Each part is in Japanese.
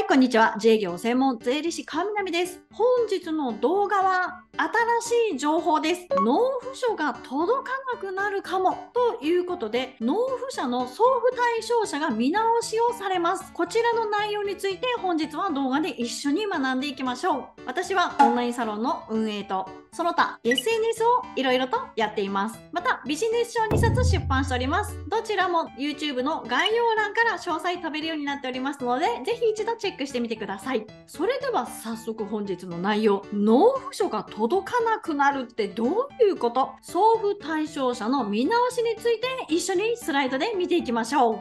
はい、こんにちは。自営業専門税理士川南です。本日の動画は新しい情報です。納付書が届かなくなるかもということで、納付者の送付対象者が見直しをされます。こちらの内容について本日は動画で一緒に学んでいきましょう。私はオンラインサロンの運営と、その他 SNS をいろいろとやっています。またビジネス書2冊出版しております。どちらも YouTube の概要欄から詳細飛べるようになっておりますので、ぜひ一度チェックしてみてください。それでは早速本日の内容。納付書が届かなくなるってどういうこと？送付対象者の見直しについて一緒にスライドで見ていきましょう。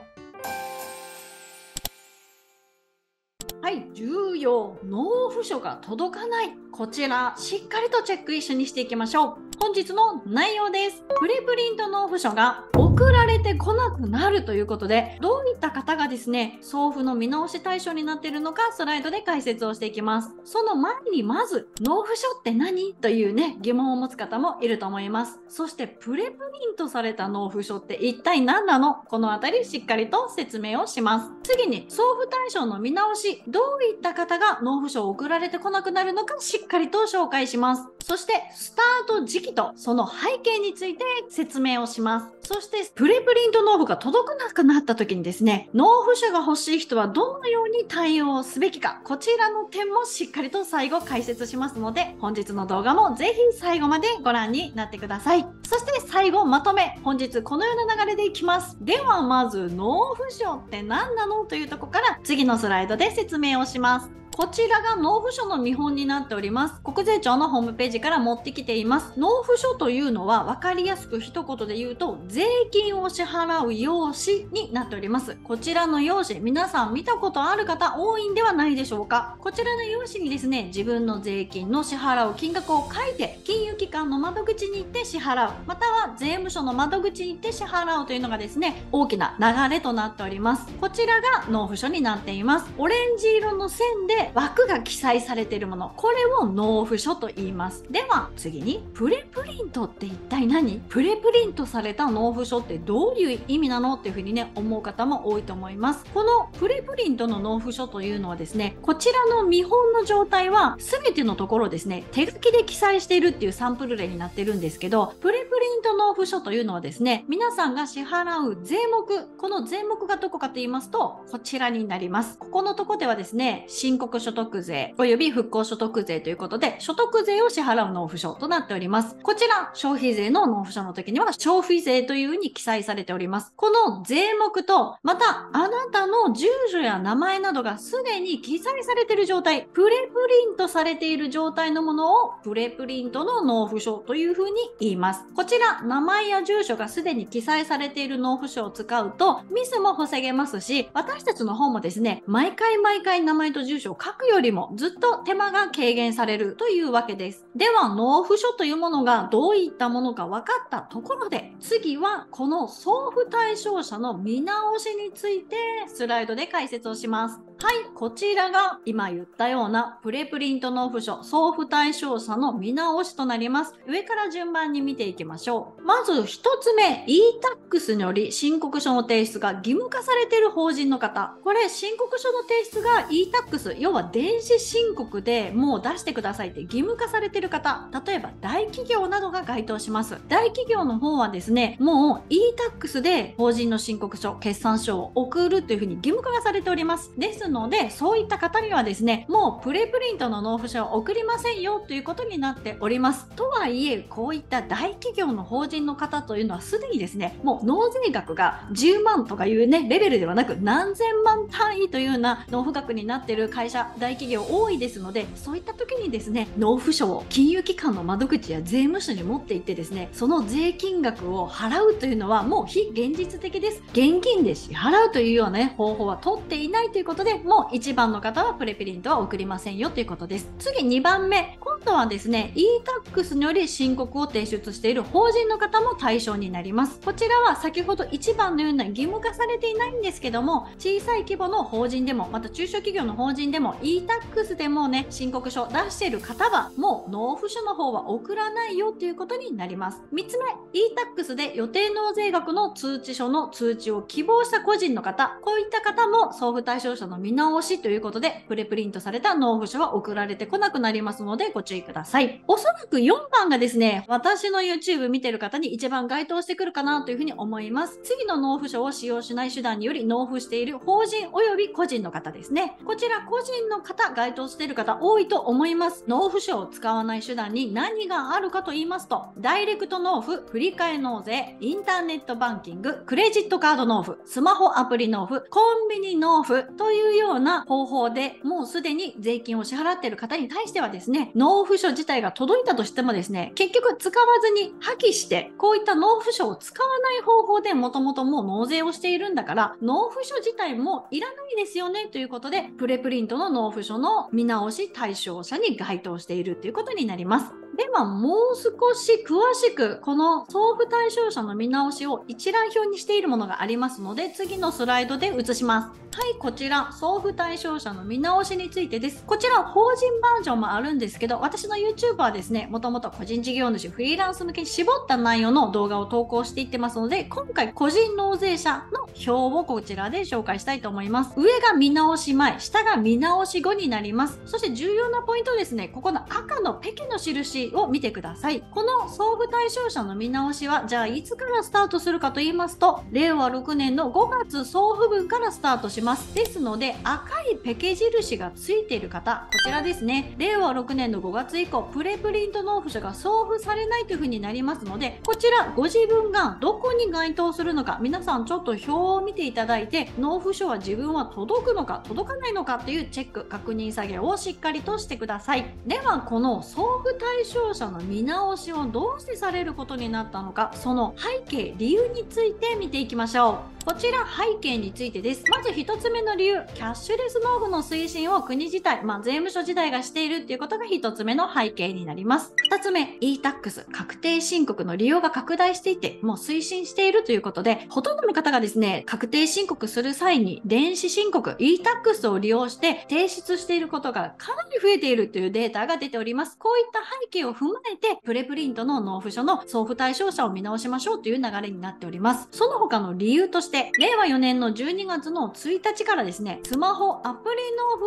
はい、重要。納付書が届かない。こちら、しっかりとチェック一緒にしていきましょう。本日の内容です。プレプリント納付書が送られてこなくなるということで、どういった方がですね、送付の見直し対象になっているのか、スライドで解説をしていきます。その前にまず、納付書って何？というね、疑問を持つ方もいると思います。そして、プレプリントされた納付書って一体何なの？このあたり、しっかりと説明をします。次に、送付対象の見直し。どういった方が納付書を送られてこなくなるのかしっかりと紹介します。そしてスタート時期とその背景について説明をします。そしてプレプリント納付が届かなくなった時にですね、納付書が欲しい人はどのように対応すべきか、こちらの点もしっかりと最後解説しますので、本日の動画もぜひ最後までご覧になってください。そして最後まとめ、本日このような流れでいきます。ではまず納付書って何なのというところから次のスライドで説明をします。こちらが納付書の見本になっております。国税庁のホームページから持ってきています。納付書というのは分かりやすく一言で言うと、税金を支払う用紙になっております。こちらの用紙、皆さん見たことある方多いんではないでしょうか。こちらの用紙にですね、自分の税金の支払う金額を書いて、金融機関の窓口に行って支払う、または税務署の窓口に行って支払うというのがですね、大きな流れとなっております。こちらが納付書になっています。オレンジ色の線で枠が記載されているもの、これを納付書と言います。では次にプレプリントって一体何？プレプリントされた納付書ってどういう意味なのっていうふうにね、思う方も多いと思います。このプレプリントの納付書というのはですね、こちらの見本の状態は全てのところですね、手書きで記載しているっていうサンプル例になってるんですけど、プレプリント納付書というのはですね、皆さんが支払う税目、この税目がどこかと言いますと、こちらになります。ここのとこではですね、申告所得税および復興所得税ということで、所得税を支払う納付書となっております。こちら、消費税の納付書の時には消費税というふうに記載されております。この税目と、また、あなたの住所や名前などがすでに記載されている状態、プレプリントされている状態のものをプレプリントの納付書というふうに言います。こちら、名前や住所がすでに記載されている納付書を使うと、ミスも防げますし、私たちの方もですね、毎回毎回名前と住所を書くよりもずっと手間が軽減されるというわけです。では納付書というものがどういったものか分かったところで、次はこの送付対象者の見直しについてスライドで解説をします。はい、こちらが今言ったようなプレプリント納付書、送付対象者の見直しとなります。上から順番に見ていきましょう。まず1つ目、e-Tax により申告書の提出が義務化されている法人の方。これ、申告書の提出が e-Tax、要は電子申告でもう出してくださいって義務化されている方。例えば大企業などが該当します。大企業の方はですね、もう e-Tax で法人の申告書、決算書を送るというふうに義務化がされております。ですので、そういった方にはですね、もうプレプリントの納付書を送りませんよということになっております。とはいえ、こういった大企業の法人の方というのはすでにですね、もう納税額が10万とかいうね、レベルではなく何千万単位というような納付額になっている会社、大企業多いですので、そういった時にですね、納付書を金融機関の窓口や税務署に持って行ってですね、その税金額を払うというのはもう非現実的です。現金で支払うというようなね、方法は取っていないということで、もう1番の方はプレプリントは送りませんよということです。次2番目。今今度はですね、e-Tax により申告を提出している法人の方も対象になります。こちらは先ほど1番のような義務化されていないんですけども、小さい規模の法人でも、また中小企業の法人でも e-Tax でもね、申告書を出している方はもう納付書の方は送らないよということになります。3つ目、e-Tax で予定納税額の通知書の通知を希望した個人の方、こういった方も送付対象者の見直しということで、プレプリントされた納付書は送られてこなくなりますのでご注意ください。おそらく4番がですね、私の YouTube 見てる方に一番該当してくるかなというふうに思います。次の納付書を使用しない手段により納付している法人および個人の方ですね。こちら個人の方、該当している方多いと思います。納付書を使わない手段に何があるかと言いますと、ダイレクト納付、振り替え納税、インターネットバンキング、クレジットカード納付、スマホアプリ納付、コンビニ納付というような方法でもうすでに税金を支払っている方に対してはですね、納付書自体が届いたとしてもですね、結局使わずに破棄して、こういった納付書を使わない方法でもともともう納税をしているんだから、納付書自体もいらないですよねということで、プレプリントの納付書の見直し対象者に該当しているということになります。ではもう少し詳しくこの送付対象者の見直しを一覧表にしているものがありますので、次のスライドで移します。はい、こちら送付対象者の見直しについてです。こちら法人バージョンもあるんですけど、私の YouTube はですね、もともと個人事業主、フリーランス向けに絞った内容の動画を投稿していってますので、今回個人納税者の表をこちらで紹介したいと思います。上が見直し前、下が見直し後になります。そして重要なポイントですね、ここの赤のペケの印を見てください。この送付対象者の見直しはじゃあいつからスタートするかと言いますと、令和6年の5月送付分からスタートします。ですので赤いペケ印がついている方、こちらですね、令和6年の5月以降プレプリント納付書が送付されないというふうになりますので、こちらご自分がどこに該当するのか、皆さんちょっと表を見ていただいて、納付書は自分は届くのか届かないのかというチェック確認作業をしっかりとしてください。ではこの送付対象者の見直しをどうしてされることになったのか、その背景、理由について見ていきましょう。こちら背景についてです。まず1つ目の理由、キャッシュレス納付の推進を国自体、税務署自体がしているっていうことが1つ目の背景になります。2つ目、 e-Tax 確定申告の利用が拡大していて、もう推進しているということで、ほとんどの方がですね、確定申告する際に電子申告 e-Tax を利用して提出していることがかなり増えているというデータが出ております。こういった背景を踏まえて、プレプリントの納付書の送付対象者を見直しましょうという流れになっております。その他の理由として、令和4年の12月の1日からですね、スマホアプリ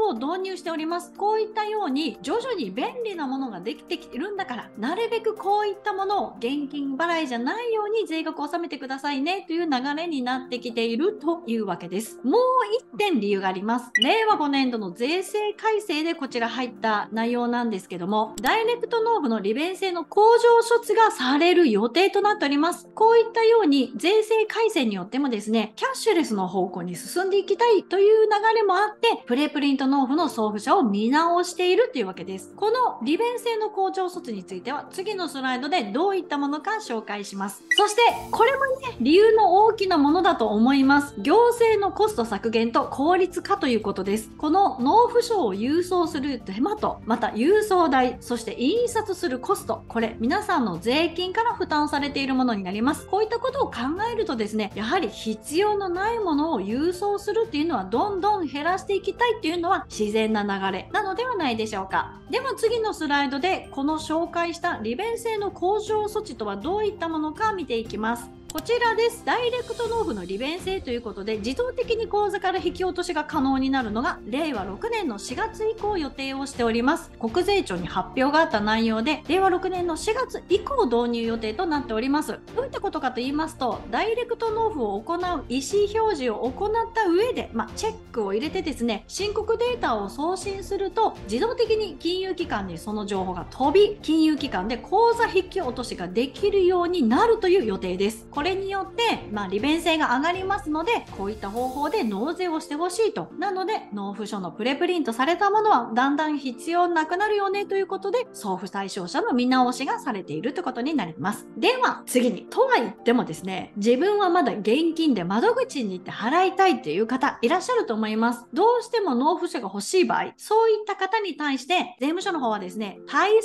納付を導入しております。こういったように徐々に便利なものができてきてるんだから、なるべくこういったものを現金払いじゃないように税額を納めてくださいねという流れになってきているというわけです。もう1点理由があります。令和5年度の税制改正でこちら入った内容なんですけども、ダイレクト納付の利便性の向上措置がされる予定となっております。こういったように税制改正によってもですね、キャッシュレスの方向に進んでいきたいという流れもあって、プレプリント納付の送付書を見直しているというわけです。この利便性の向上措置については次のスライドでどういったものか紹介します。そしてこれもね、理由の大きなものだと思います。行政のコスト削減と効率化ということです。この納付書を郵送する手間と、また郵送代、そして印刷するコスト、これ皆さんの税金から負担されているものになります。こういったことを考えるとですね、やはり必要のないものを郵送するっていうのはどんどん減らしていきたいっていうのは自然な流れなのではないでしょうか。では次のスライドでこの紹介した利便性の向上措置とはどういったものか見ていきます。こちらです。ダイレクト納付の利便性ということで、自動的に口座から引き落としが可能になるのが令和6年の4月以降予定をしております。国税庁に発表があった内容で、令和6年の4月以降導入予定となっております。どういったことかと言いますと、ダイレクト納付を行う意思表示を行った上で、チェックを入れてですね、申告データを送信すると自動的に金融機関にその情報が飛び、金融機関で口座引き落としができるようになるという予定です。これによって、利便性が上がりますので、こういった方法で納税をしてほしいと。なので、納付書のプレプリントされたものはだんだん必要なくなるよねということで、送付対象者の見直しがされているということになります。では、次に、とは言ってもですね、自分はまだ現金で窓口に行って払いたいという方いらっしゃると思います。どうしても納付書が欲しい場合、そういった方に対して、税務署の方はですね、対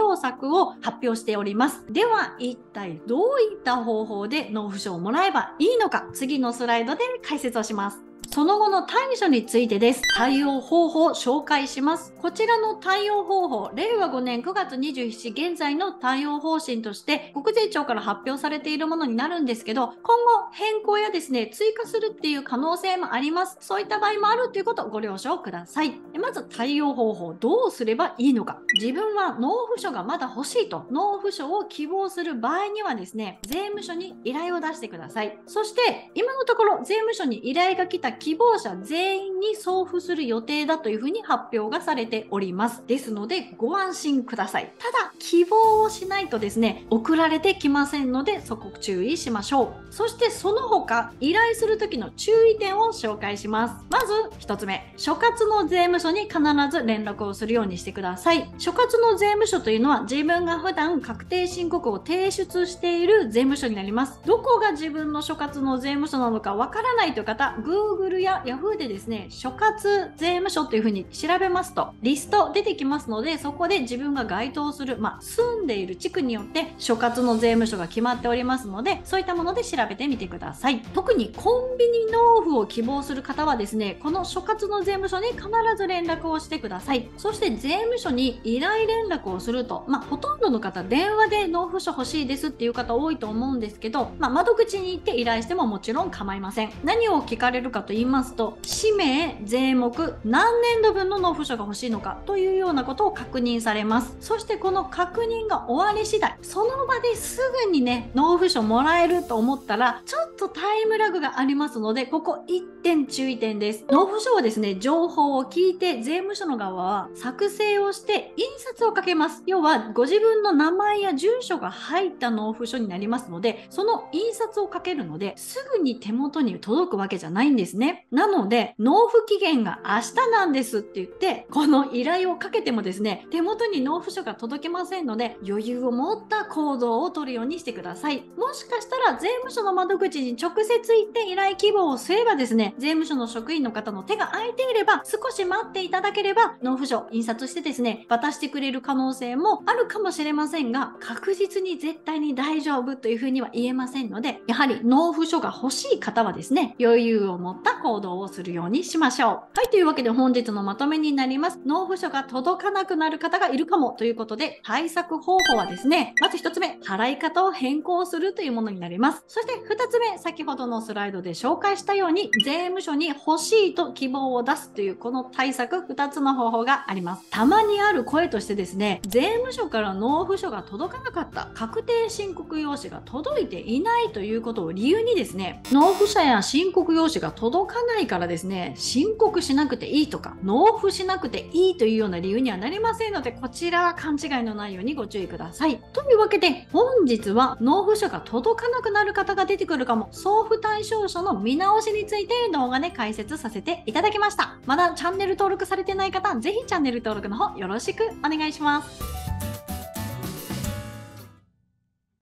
応策を発表しております。では、一体どういった方法で納付書をもらえばいいのか、次のスライドで解説をします。その後の対処についてです。対応方法を紹介します。こちらの対応方法、令和5年9月27日現在の対応方針として、国税庁から発表されているものになるんですけど、今後変更やですね、追加するっていう可能性もあります。そういった場合もあるということをご了承ください。まず対応方法、どうすればいいのか。自分は納付書がまだ欲しいと、納付書を希望する場合にはですね、税務署に依頼を出してください。そして、今のところ税務署に依頼が来た希望者全員に送付する予定だというふうに発表がされております。ですのでご安心ください。ただ希望をしないとですね、送られてきませんのでそこ注意しましょう。そしてその他依頼する時の注意点を紹介します。まず1つ目、所轄の税務署に必ず連絡をするようにしてください。所轄の税務署というのは自分が普段確定申告を提出している税務署になります。どこが自分の所轄の税務署なのかわからないという方、Googleやヤフーでですね、所轄税務署というふうに調べますとリスト出てきますので、そこで自分が該当する、住んでいる地区によって所轄の税務署が決まっておりますので、そういったもので調べてみてください。特にコンビニ納付を希望する方はですね、この所轄の税務署に必ず連絡をしてください。そして税務署に依頼連絡をすると、ほとんどの方電話で納付書欲しいですっていう方多いと思うんですけど、窓口に行って依頼してももちろん構いません。何を聞かれるかと言いますと、氏名、税目、何年度分の納付書が欲しいのかというようなことを確認されます。そしてこの確認が終わり次第、その場ですぐにね、納付書もらえると思ったらちょっとタイムラグがありますので、ここ1点注意点です。納付書はですね、情報を聞いて税務署の側は作成をして印刷をかけます。要はご自分の名前や住所が入った納付書になりますので、その印刷をかけるのですぐに手元に届くわけじゃないんですね。なので納付期限が明日なんですって言ってこの依頼をかけてもですね、手元に納付書が届きませんので、余裕を持った行動をとるようにしてください。もしかしたら税務署の窓口に直接行って依頼希望をすればですね、税務署の職員の方の手が空いていれば少し待っていただければ納付書印刷してですね、渡してくれる可能性もあるかもしれませんが、確実に絶対に大丈夫というふうには言えませんので、やはり納付書が欲しい方はですね、余裕を持った行動をするようにしましょう。はい、というわけで本日のまとめになります。納付書が届かなくなる方がいるかもということで、対策方法はですね、まず1つ目、払い方を変更するというものになります。そして2つ目、先ほどのスライドで紹介したように税務署に欲しいと希望を出すというこの対策、2つの方法があります。たまにある声としてですね、税務署から納付書が届かなかった、確定申告用紙が届いていないということを理由にですね、納付書や申告用紙が届かないからですね、申告しなくていいとか納付しなくていいというような理由にはなりませんので、こちらは勘違いのないようにご注意ください。というわけで本日は納付書が届かなくなる方が出てくるかも、送付対象者の見直しについて動画で解説させていただきました。まだチャンネル登録されてない方、ぜひチャンネル登録の方よろしくお願いします。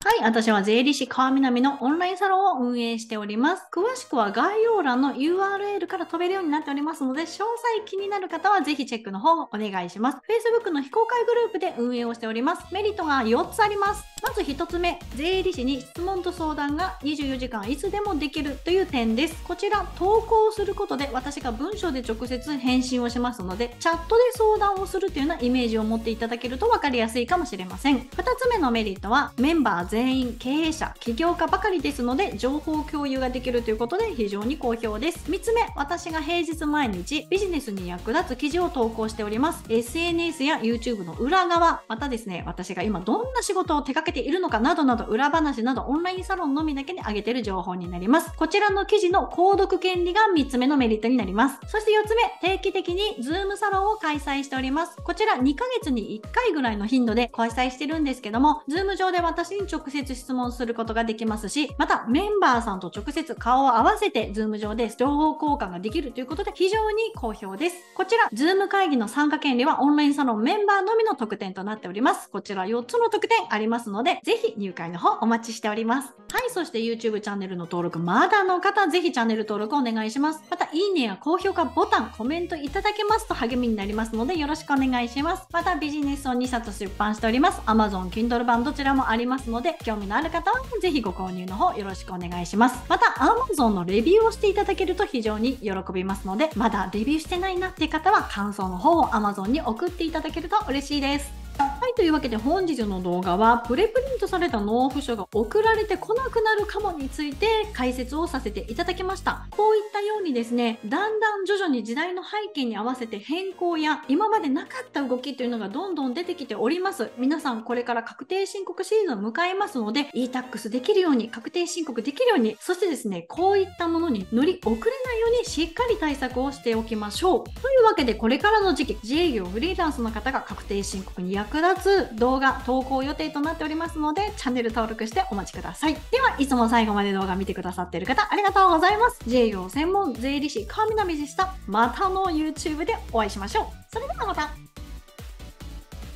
はい、私は税理士川南のオンラインサロンを運営しております。詳しくは概要欄の URL から飛べるようになっておりますので、詳細気になる方はぜひチェックの方をお願いします。Facebook の非公開グループで運営をしております。メリットが4つあります。まず1つ目、税理士に質問と相談が24時間いつでもできるという点です。こちら、投稿することで私が文章で直接返信をしますので、チャットで相談をするというようなイメージを持っていただけると分かりやすいかもしれません。2つ目のメリットは、メンバー全員経営者、起業家ばかりですので情報共有ができるということで非常に好評です。3つ目、私が平日毎日ビジネスに役立つ記事を投稿しております。SNS や YouTube の裏側、またですね、私が今どんな仕事を手掛けているのかなどなど裏話などオンラインサロンのみだけに上げている情報になります。こちらの記事の購読権利が3つ目のメリットになります。そして4つ目、定期的に Zoom サロンを開催しております。こちら2ヶ月に1回ぐらいの頻度で開催してるんですけども、Zoom 上で私に直接接質問することができますし、またメンバーさんと直接顔を合わせて Zoom 上で情報交換ができるということで非常に好評です。こちら Zoom 会議の参加権利はオンラインサロンメンバーのみの特典となっております。こちら4つの特典ありますので、ぜひ入会の方お待ちしております。はい、そして YouTube チャンネルの登録まだの方、ぜひチャンネル登録お願いします。またいいねや高評価ボタン、コメントいただけますと励みになりますのでよろしくお願いします。またビジネスを2冊出版しております。Amazon Kindle 版どちらもありますので、興味のある方はぜひご購入の方よろしくお願いします。また Amazon のレビューをしていただけると非常に喜びますので、まだレビューしてないなっていう方は感想の方を Amazon に送っていただけると嬉しいです。はい、というわけで本日の動画はプレプリントされた納付書が送られてこなくなるかもについて解説をさせていただきました。こういったようにですね、だんだん徐々に時代の背景に合わせて変更や今までなかった動きというのがどんどん出てきております。皆さんこれから確定申告シーズンを迎えますので、e-Tax できるように、確定申告できるように、そしてですね、こういったものに乗り遅れないようにしっかり対策をしておきましょう。というわけでこれからの時期、自営業フリーランスの方が確定申告に役立つ動画投稿予定となっておりますので、チャンネル登録してお待ちください。では、いつも最後まで動画見てくださっている方ありがとうございます。自営業専門税理士川南でした。またの YouTube でお会いしましょう。それではまた。